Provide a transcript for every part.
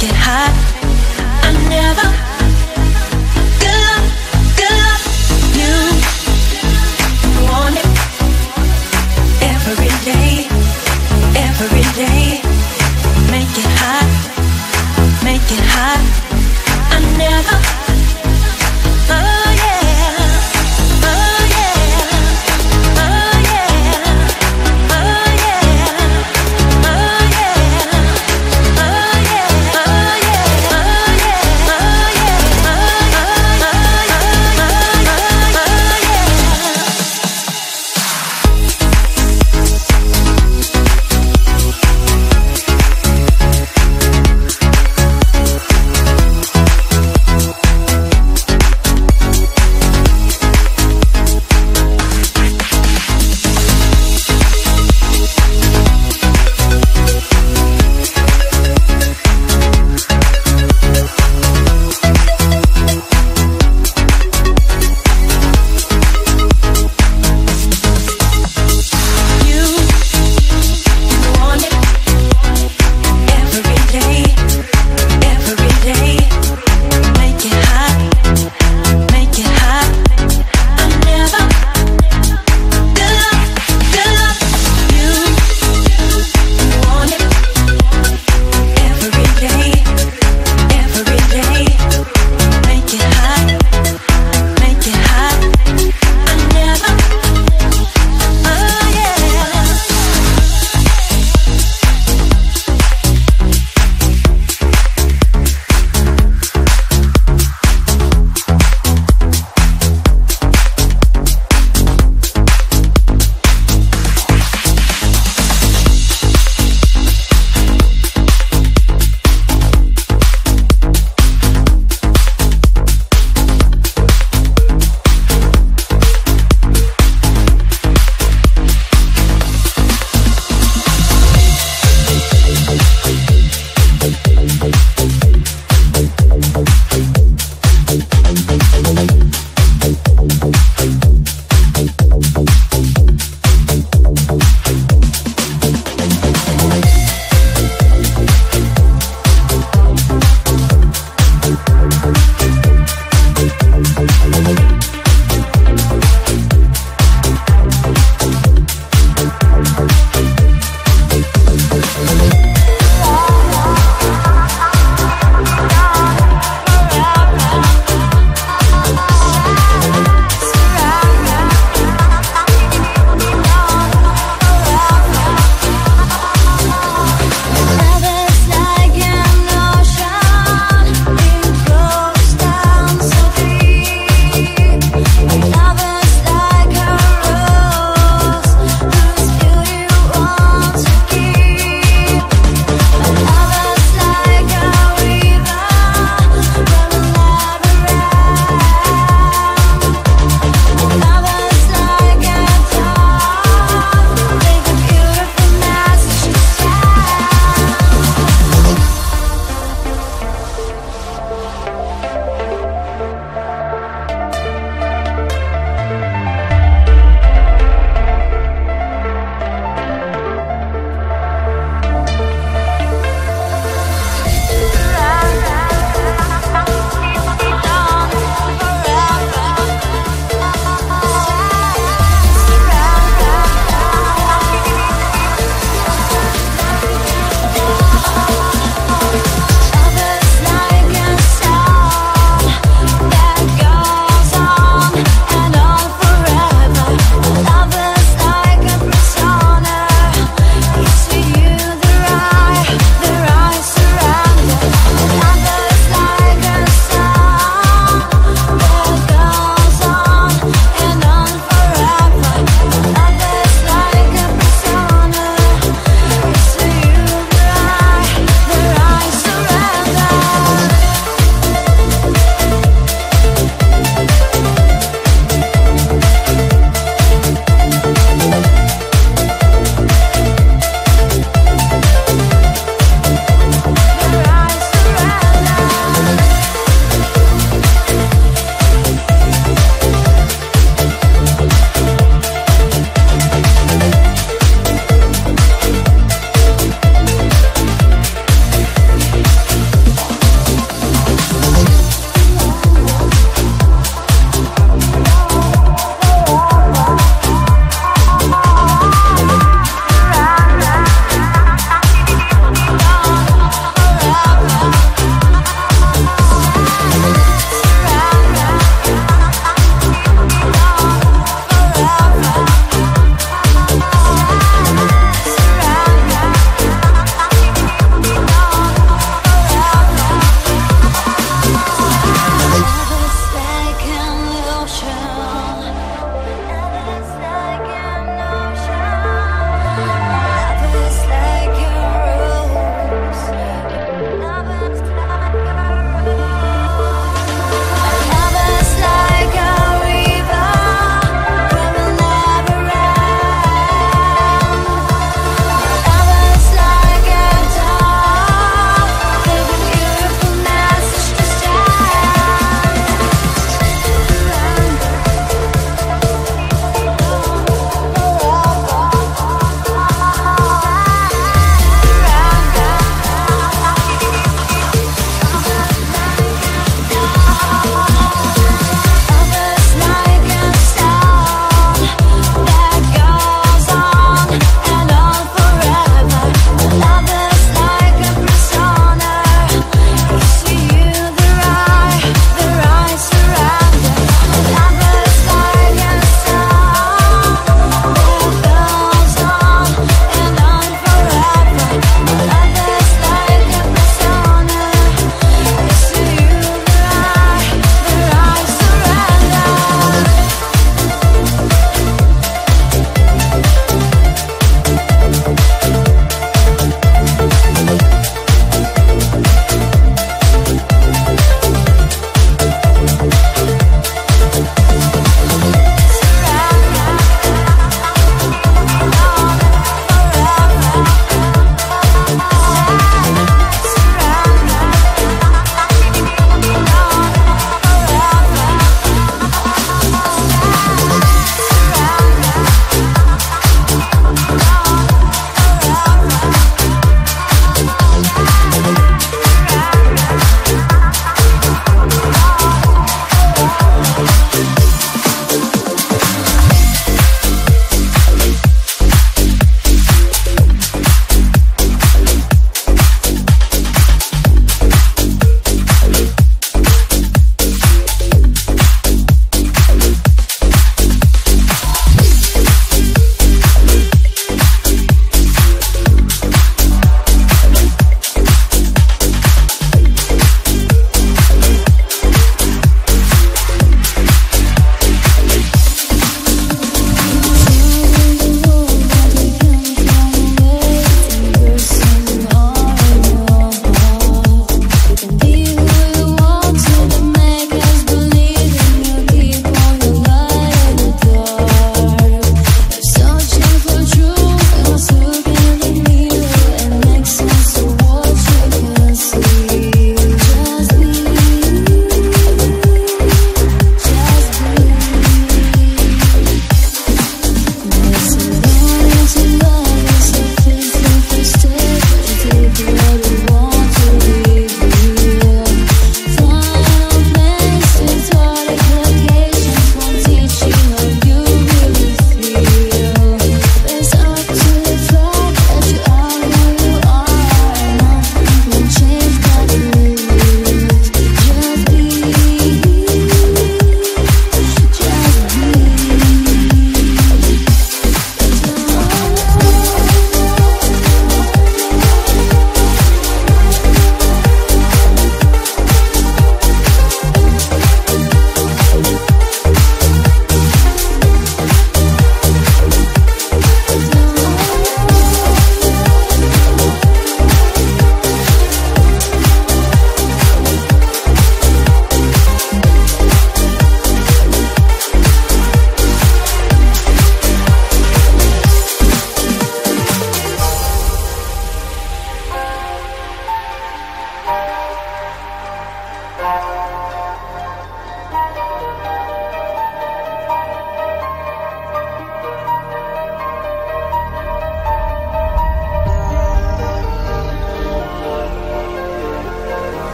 get high. I never. Good luck, you want it every day, every day. Make it hot, make it hot. I never. Oh yeah, oh yeah, oh yeah, oh yeah, oh yeah, oh yeah, oh yeah, oh yeah, oh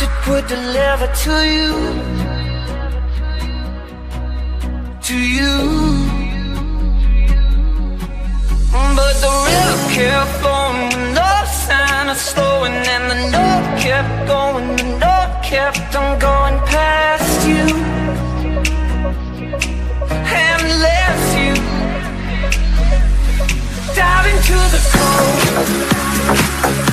to put the lever to you, to you. But the river kept flowing with no sign of slowing, and the north kept going, the north kept on going past you and left you. Dive into the cold.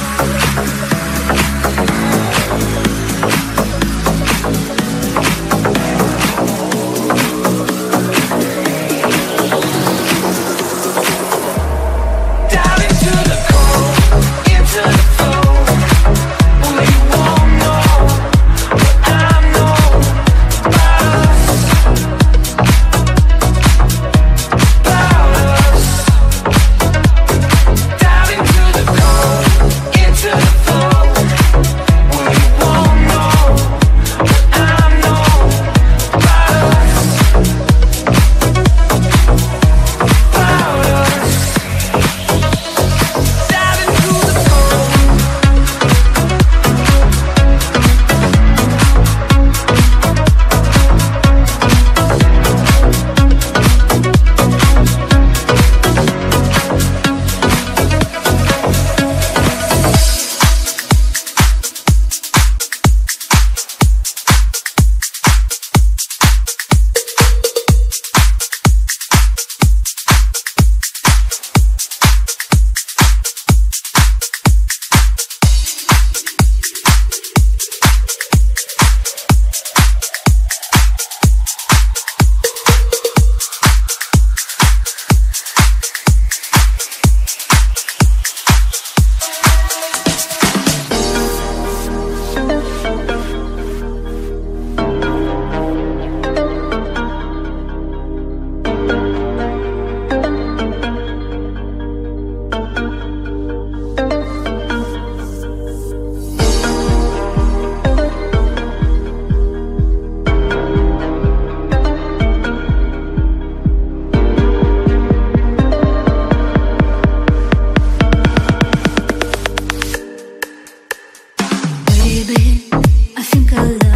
Baby, I think I love you.